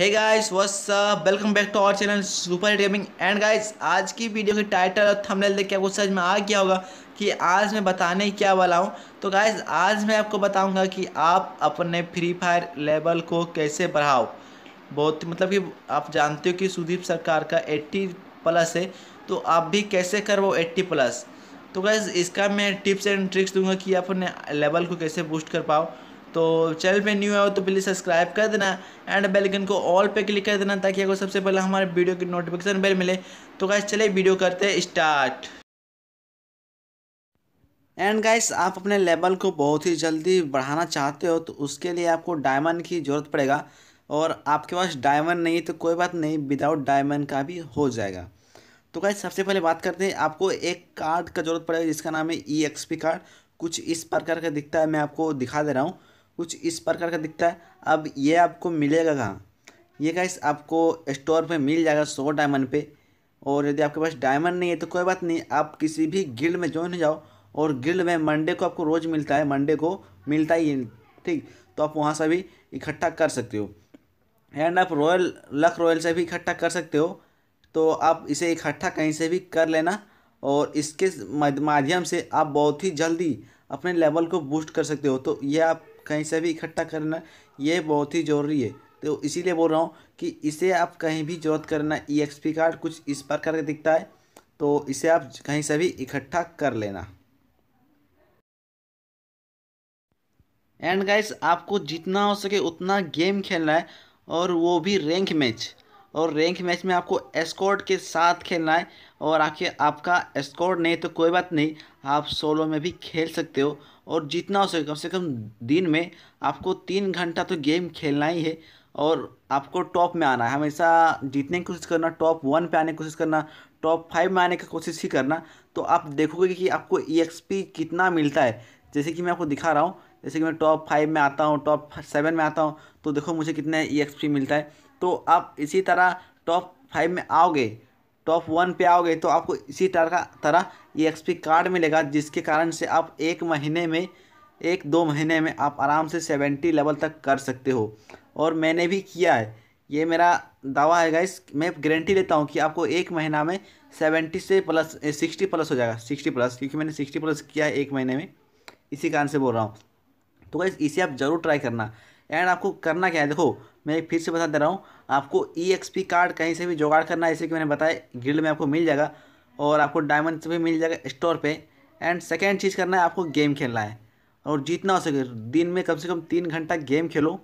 Hey guys what's up, welcome back to our channel super gaming. And guys आज की video के title और thumbnail देख के आपको समझ में आ गया होगा कि आज मैं बताने क्या वाला हूँ। तो गाइस आज मैं आपको बताऊंगा कि आप अपने फ्री फायर लेवल को कैसे बढ़ाओ। बहुत मतलब कि आप जानते हो कि सुदीप सरकार का 80+ है, तो आप भी कैसे करवाओ 80+। तो गाइस इसका मैं टिप्स एंड ट्रिक्स दूँगा कि आप अपने लेवल को कैसे बूस्ट कर पाओ। तो चैनल पे न्यू है तो प्लीज़ सब्सक्राइब कर देना एंड बेल आइकन को ऑल पे क्लिक कर देना ताकि आपको सबसे पहले हमारे वीडियो की नोटिफिकेशन बेल मिले। तो गाइस चलिए वीडियो करते हैं स्टार्ट। एंड गाइस आप अपने लेवल को बहुत ही जल्दी बढ़ाना चाहते हो तो उसके लिए आपको डायमंड की ज़रूरत पड़ेगा, और आपके पास डायमंड नहीं तो कोई बात नहीं, विदाउट डायमंड का भी हो जाएगा। तो गाइस सबसे पहले बात करते हैं, आपको एक कार्ड का ज़रूरत पड़ेगा जिसका नाम है EXP कार्ड। कुछ इस प्रकार का दिखता है, मैं आपको दिखा दे रहा हूँ, कुछ इस प्रकार का दिखता है। अब ये आपको मिलेगा कहाँ? ये गाइस आपको स्टोर पे मिल जाएगा 100 डायमंड पे। और यदि आपके पास डायमंड नहीं है तो कोई बात नहीं, आप किसी भी गिल्ड में ज्वाइन हो जाओ। और गिल्ड में मंडे को आपको रोज़ मिलता है, मंडे को मिलता ही, ठीक। तो आप वहाँ से भी इकट्ठा कर सकते हो। एंड आप रॉयल लक रॉयल से भी इकट्ठा कर सकते हो। तो आप इसे इकट्ठा कहीं से भी कर लेना, और इसके माध्यम से आप बहुत ही जल्दी अपने लेवल को बूस्ट कर सकते हो। तो ये आप कहीं से भी इकट्ठा करना, ये बहुत ही ज़रूरी है। तो इसीलिए बोल रहा हूँ कि इसे आप कहीं भी जरूरत करना। EXP कार्ड कुछ इस प्रकार का दिखता है, तो इसे आप कहीं से भी इकट्ठा कर लेना। एंड गाइस आपको जितना हो सके उतना गेम खेलना है, और वो भी रैंक मैच। और रैंक मैच में आपको एस्कॉर्ट के साथ खेलना है, और आपका एस्कॉर्ट नहीं तो कोई बात नहीं, आप सोलो में भी खेल सकते हो। और जितना हो सके कम से कम दिन में आपको 3 घंटा तो गेम खेलना ही है, और आपको टॉप में आना है। हमेशा जीतने की कोशिश करना, टॉप 1 पे आने की कोशिश करना, टॉप 5 में आने की कोशिश ही करना। तो आप देखोगे कि आपको EXP कितना मिलता है। जैसे कि मैं आपको दिखा रहा हूँ, जैसे कि मैं टॉप 5 में आता हूँ, टॉप 7 में आता हूँ, तो देखो मुझे कितने EXP मिलता है। तो आप इसी तरह टॉप 5 में आओगे, टॉप 1 पे आओगे, तो आपको इसी तरह EXP कार्ड मिलेगा, जिसके कारण से आप 1-2 महीने में आप आराम से 70 लेवल तक कर सकते हो। और मैंने भी किया है, ये मेरा दावा है गाइस, मैं गारंटी लेता हूँ कि आपको 1 महीना में 70 से 60+ हो जाएगा, 60+, क्योंकि मैंने 60+ किया है 1 महीने में, इसी कारण से बोल रहा हूँ। तो गाइस इसे आप ज़रूर ट्राई करना। एंड आपको करना क्या है, देखो मैं फिर से बता दे रहा हूँ, आपको EXP कार्ड कहीं से भी जुगाड़ करना है। जैसे कि मैंने बताया गिल्ड में आपको मिल जाएगा, और आपको डायमंड से भी मिल जाएगा स्टोर पे। एंड सेकंड चीज़ करना है, आपको गेम खेलना है, और जितना हो सके दिन में कम से कम 3 घंटा गेम खेलो।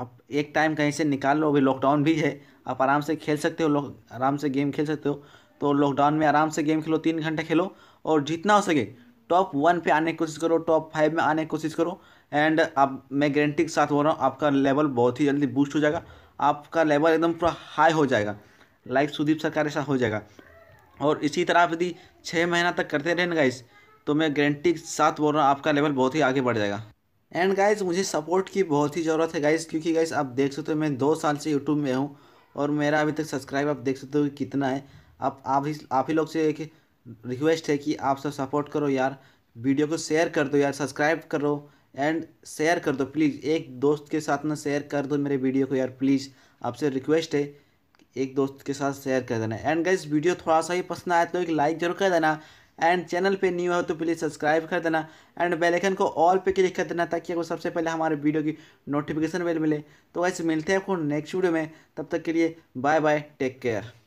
आप एक टाइम कहीं से निकाल लो, अभी लॉकडाउन भी है, आप आराम से खेल सकते हो, आराम से गेम खेल सकते हो। तो लॉकडाउन में आराम से गेम खेलो, 3 घंटा खेलो, और जितना हो सके टॉप 1 पे आने की कोशिश करो, टॉप 5 में आने की कोशिश करो। एंड आप, मैं गारंटी के साथ बोल रहा हूँ, आपका लेवल बहुत ही जल्दी बूस्ट हो जाएगा, आपका लेवल एकदम पूरा हाई हो जाएगा, लाइक सुदीप सरकार ऐसा हो जाएगा। और इसी तरह आप यदि 6 महीना तक करते रहें गाइस, तो मैं गारंटी के साथ बोल रहा हूँ, आपका लेवल बहुत ही आगे बढ़ जाएगा। एंड गाइस मुझे सपोर्ट की बहुत ही ज़रूरत है गाइस, क्योंकि गाइस आप देख सकते हो मैं 2 साल से यूट्यूब में हूँ, और मेरा अभी तक सब्सक्राइब आप देख सकते हो कितना है। आप ही लोग से एक रिक्वेस्ट है कि आप सब सपोर्ट करो यार, वीडियो को शेयर कर दो यार, सब्सक्राइब करो एंड शेयर कर दो प्लीज़। एक दोस्त के साथ ना शेयर कर दो मेरे वीडियो को यार, प्लीज़ आपसे रिक्वेस्ट है, एक दोस्त के साथ शेयर कर देना। एंड गाइस वीडियो थोड़ा सा ही पसंद आया तो एक लाइक जरूर कर देना, एंड चैनल पे न्यू हो तो प्लीज़ सब्सक्राइब कर देना, एंड बेल आइकन को ऑल पे क्लिक कर देना ताकि आपको सबसे पहले हमारे वीडियो की नोटिफिकेशन बेल मिले। तो गाइस मिलते हैं आपको नेक्स्ट वीडियो में, तब तक के लिए बाय बाय, टेक केयर।